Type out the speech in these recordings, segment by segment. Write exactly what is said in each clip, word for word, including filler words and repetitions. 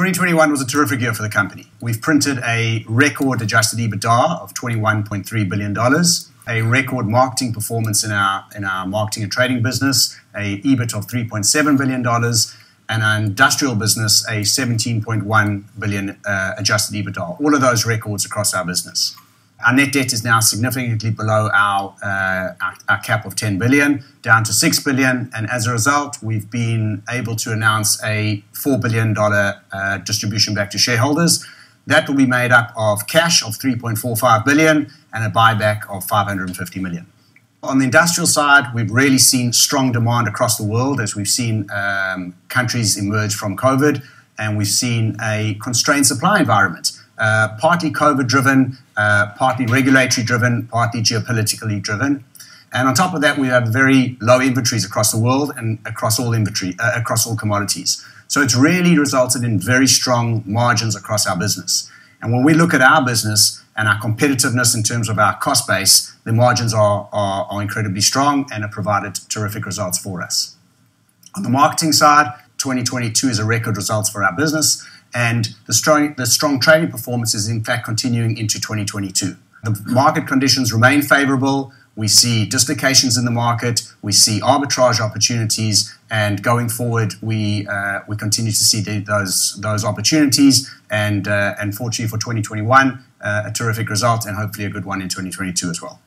twenty twenty-one was a terrific year for the company. We've printed a record adjusted EBITDA of twenty-one point three billion dollars, a record marketing performance in our, in our marketing and trading business, a EBIT of three point seven billion dollars, and our industrial business, a seventeen point one billion dollars uh, adjusted EBITDA. All of those records across our business. Our net debt is now significantly below our, uh, our, our cap of ten billion dollars, down to six billion dollars. And as a result, we've been able to announce a four billion dollars uh, distribution back to shareholders. That will be made up of cash of three point four five billion dollars and a buyback of five hundred fifty million dollars. On the industrial side, we've really seen strong demand across the world as we've seen um, countries emerge from COVID, and we've seen a constrained supply environment. Uh, partly COVID-driven, uh, partly regulatory-driven, partly geopolitically driven. And on top of that, we have very low inventories across the world and across all inventory, uh, across all commodities. So it's really resulted in very strong margins across our business. And when we look at our business and our competitiveness in terms of our cost base, the margins are, are, are incredibly strong and have provided terrific results for us. On the marketing side, twenty twenty-two is a record results for our business. And the strong, the strong trading performance is in fact continuing into twenty twenty-two. The market conditions remain favorable. We see dislocations in the market. We see arbitrage opportunities. And going forward, we, uh, we continue to see the, those, those opportunities. And, uh, and fortunately for twenty twenty-one, uh, a terrific result and hopefully a good one in twenty twenty-two as well.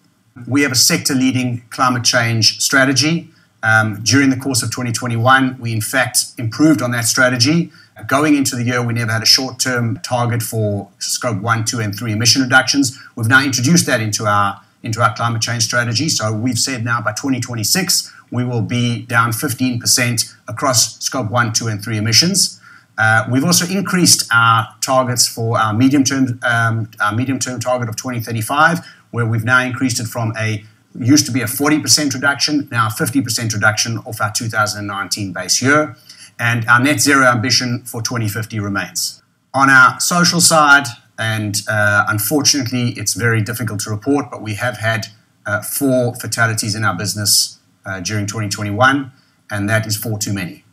We have a sector-leading climate change strategy. Um, during the course of twenty twenty-one, we in fact improved on that strategy. Going into the year, we never had a short-term target for scope one, two, and three emission reductions. We've now introduced that into our, into our climate change strategy. So we've said now by twenty twenty-six, we will be down fifteen percent across scope one, two, and three emissions. Uh, we've also increased our targets for our medium-term um, our medium-term target of twenty thirty-five, where we've now increased it from a used to be a forty percent reduction, now a fifty percent reduction off our two thousand nineteen base year. And our net zero ambition for twenty fifty remains. On our social side, and uh, unfortunately it's very difficult to report, but we have had uh, four fatalities in our business uh, during twenty twenty-one, and that is four too many.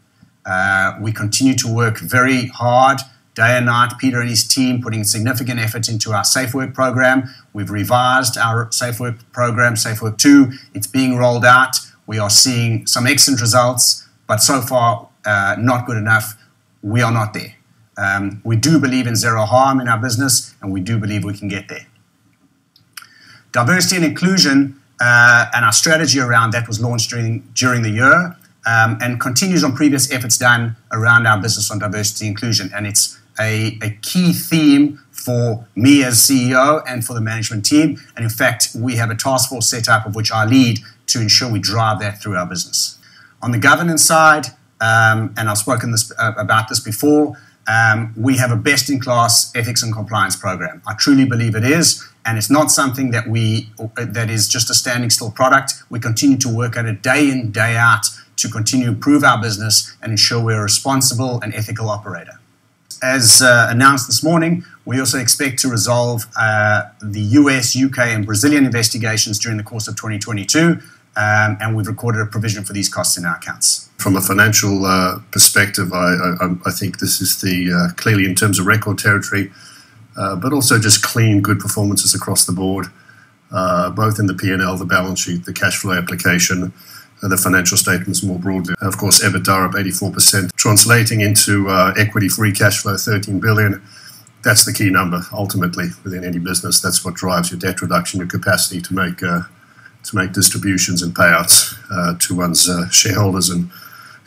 Uh, we continue to work very hard, day and night, Peter and his team putting significant effort into our SafeWork program. We've revised our SafeWork program, SafeWork two. It's being rolled out. We are seeing some excellent results, but so far, Uh, not good enough. We are not there. Um, we do believe in zero harm in our business, and we do believe we can get there. Diversity and inclusion uh, and our strategy around that was launched during, during the year um, and continues on previous efforts done around our business on diversity and inclusion. And it's a, a key theme for me as C E O and for the management team. And in fact, we have a task force set up of which I lead to ensure we drive that through our business. On the governance side, Um, and I've spoken this, uh, about this before, um, we have a best-in-class ethics and compliance program. I truly believe it is, and it's not something that we that is just a standing still product. We continue to work at it day in, day out to continue to improve our business and ensure we're a responsible and ethical operator. As uh, announced this morning, we also expect to resolve uh, the U S, U K, and Brazilian investigations during the course of twenty twenty-two. Um, and we've recorded a provision for these costs in our accounts. From a financial uh, perspective, I, I, I think this is the uh, clearly in terms of record territory, uh, but also just clean, good performances across the board, uh, both in the P and L, the balance sheet, the cash flow application, uh, the financial statements more broadly. Of course, EBITDA up eighty-four percent, translating into uh, equity-free cash flow thirteen billion dollars. That's the key number, ultimately, within any business. That's what drives your debt reduction, your capacity to make Uh, to make distributions and payouts uh, to one's uh, shareholders, and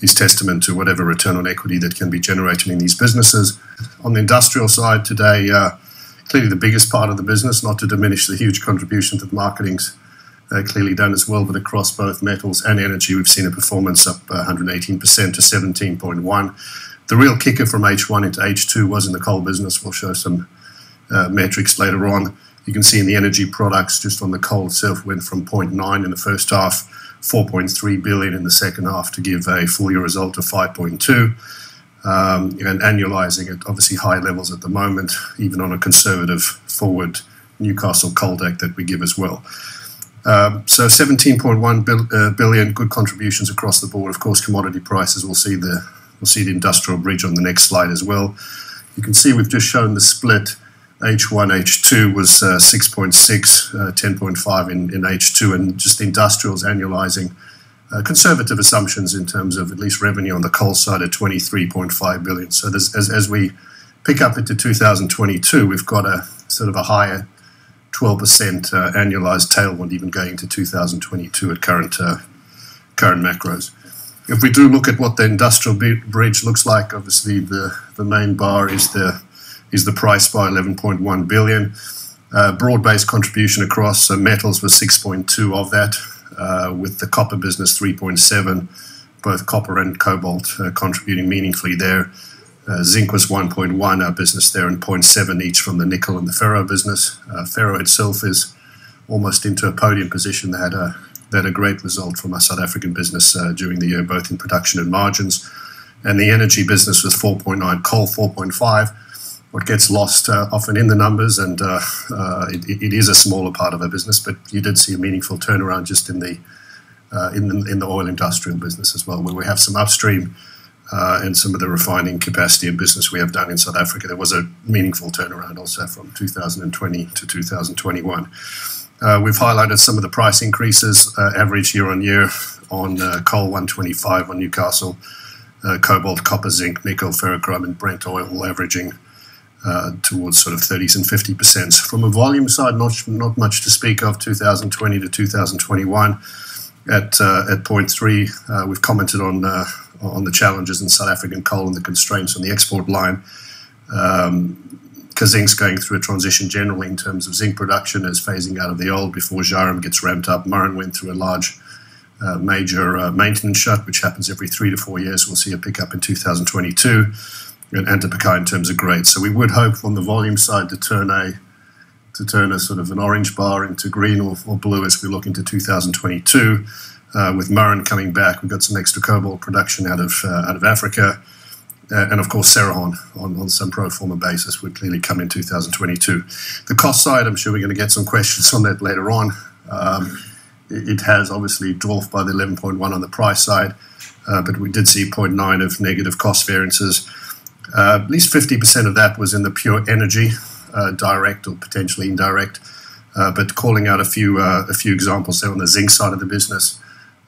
is testament to whatever return on equity that can be generated in these businesses. On the industrial side today, uh, clearly the biggest part of the business, not to diminish the huge contribution that marketing's uh, clearly done as well, but across both metals and energy, we've seen a performance up one hundred eighteen percent to seventeen point one. The real kicker from H one into H two was in the coal business. We'll show some uh, metrics later on. You can see in the energy products, just on the coal itself, went from zero point nine in the first half, four point three billion in the second half to give a full year result of five point two. Um, and annualizing at obviously high levels at the moment, even on a conservative forward Newcastle coal deck that we give as well. Um, so seventeen point one billion, good contributions across the board. Of course, commodity prices, we'll see the, we'll see the industrial bridge on the next slide as well. You can see we've just shown the split. H one, H two was uh, six point six, uh, ten point five in, in H two, and just the industrials annualizing. Uh, conservative assumptions in terms of at least revenue on the coal side at twenty-three point five billion. So there's, as, as we pick up into two thousand twenty-two, we've got a sort of a higher twelve percent uh, annualized tailwind even going into two thousand twenty-two at current, uh, current macros. If we do look at what the industrial bridge looks like, obviously the, the main bar is the, is the price by eleven point one billion. Uh, broad-based contribution across, so metals was six point two of that. Uh, with the copper business three point seven, both copper and cobalt uh, contributing meaningfully there. Uh, zinc was one point one, our business there, and zero point seven each from the nickel and the ferro business. Uh, ferro itself is almost into a podium position. They had a, they had a great result from our South African business uh, during the year, both in production and margins. And the energy business was four point nine, coal four point five. What gets lost uh, often in the numbers, and uh, uh, it, it is a smaller part of our business, but you did see a meaningful turnaround just in the uh, in the, in the oil industrial business as well, where we have some upstream uh, and some of the refining capacity and business we have done in South Africa. There was a meaningful turnaround also from two thousand twenty to two thousand twenty-one. Uh, we've highlighted some of the price increases, uh, average year on year on uh, coal one twenty-five on Newcastle, uh, cobalt, copper, zinc, nickel, ferrochrome, and Brent oil averaging Uh, towards sort of thirties and fifty percent. From a volume side, not not much to speak of. two thousand twenty to two thousand twenty-one at uh, at point three. Uh, we've commented on uh, on the challenges in South African coal and the constraints on the export line. Um, Kazinc's going through a transition generally in terms of zinc production, as phasing out of the old before Jarem gets ramped up. Murrin went through a large uh, major uh, maintenance shut, which happens every three to four years. We'll see a pickup in two thousand twenty-two. And Antapakai in terms of grade. So we would hope on the volume side to turn a to turn a sort of an orange bar into green or, or blue as we look into two thousand twenty-two. Uh, with Murrin coming back, we've got some extra cobalt production out of uh, out of Africa, uh, and of course Cerrejón on, on some pro forma basis would clearly come in two thousand twenty-two. The cost side, I'm sure we're going to get some questions on that later on. Um, it, it has obviously dwarfed by the eleven point one on the price side, uh, but we did see zero point nine of negative cost variances. Uh, at least fifty percent of that was in the pure energy, uh, direct or potentially indirect, uh, but calling out a few uh, a few examples there on the zinc side of the business,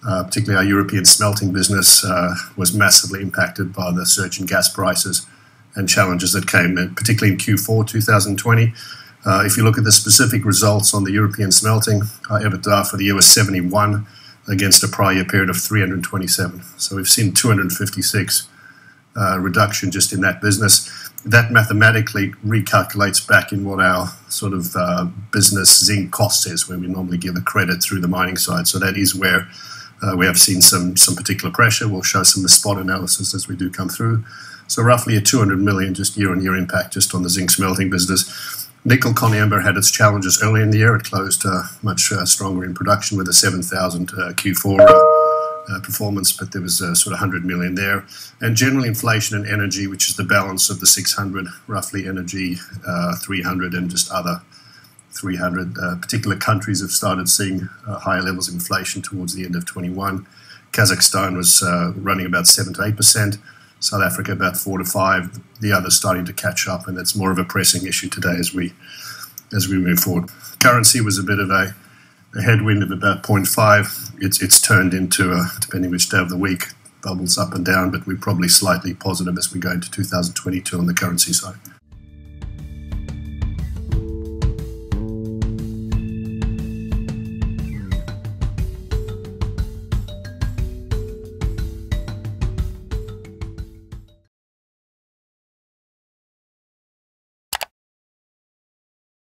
uh, particularly our European smelting business uh, was massively impacted by the surge in gas prices and challenges that came, in, particularly in Q four two thousand twenty. Uh, if you look at the specific results on the European smelting, our EBITDA for the year was seventy-one against a prior year period of three hundred twenty-seven. So we've seen two hundred fifty-six Uh, reduction just in that business. That mathematically recalculates back in what our sort of uh, business zinc cost is, where we normally give a credit through the mining side. So that is where uh, we have seen some some particular pressure. We'll show some of the spot analysis as we do come through. So roughly a two hundred million just year-on-year impact just on the zinc smelting business. Nickel Conyambor had its challenges early in the year. It closed uh, much uh, stronger in production with a seven thousand uh, Q four uh, Uh, performance, but there was uh, sort of one hundred million there, and general inflation and energy, which is the balance of the six hundred, roughly energy uh, three hundred and just other three hundred. Uh, particular countries have started seeing uh, higher levels of inflation towards the end of twenty-one. Kazakhstan was uh, running about seven to eight percent, South Africa about four to five, the others starting to catch up, and that's more of a pressing issue today as we as we move forward. Currency was a bit of a A headwind of about zero point five. It's it's turned into a, depending which day of the week, bubbles up and down, but we're probably slightly positive as we go into two thousand twenty-two on the currency side.